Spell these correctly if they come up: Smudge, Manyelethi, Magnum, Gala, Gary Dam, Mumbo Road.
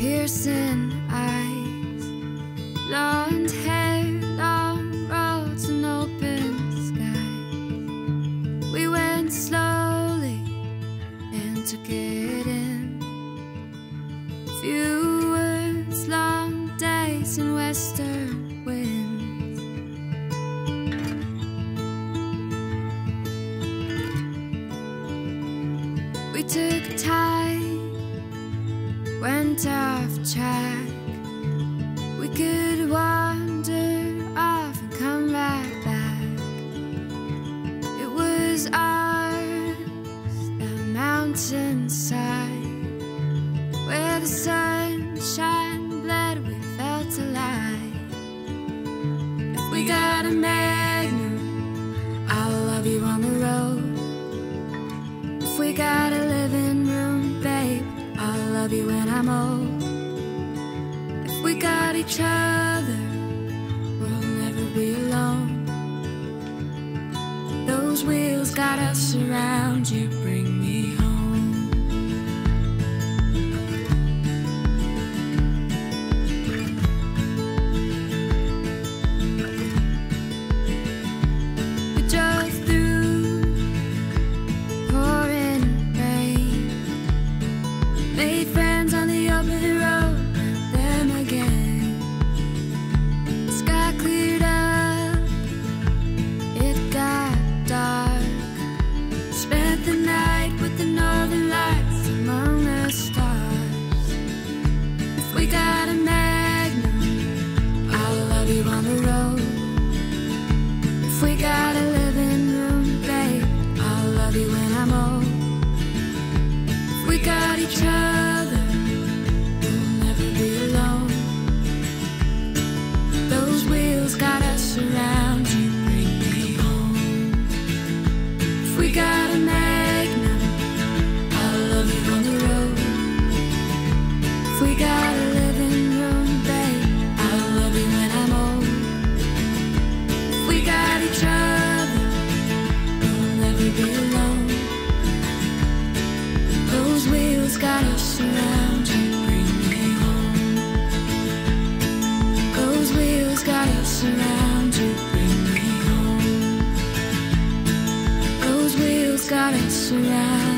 piercing eyes, blonde hair, long roads and open skies. We went slowly and took it in. Few words, long days in western winds. We took time, went off track. We could wander off and come right back. It was ours, that mountainside, where the sunshine bled, we felt alive. If we got a Magnum, I'll love you on the road. If we got a living room, babe, I'll love you when I'm old. If we got each other, we'll never be alone. Those wheels got us around, you bring me home. We drove through pouring rain, made friends on the open road, met them again. The sky cleared up, it got dark. Spent the night with the northern lights among the stars. If we got a Magnum, I'll love you on the road. If we got a living room, babe, I'll love you when I'm old. If we got each other, we'll never be alone. Those wheels got us around, you bring me home. If we got a Magnum, I'll love you on the road. If we got a living room, babe, I'll love you when I'm old. If we got each other, we'll never be alone. Those wheels got us around, you bring me home. Those wheels got us around, you bring me home. Those wheels got us around.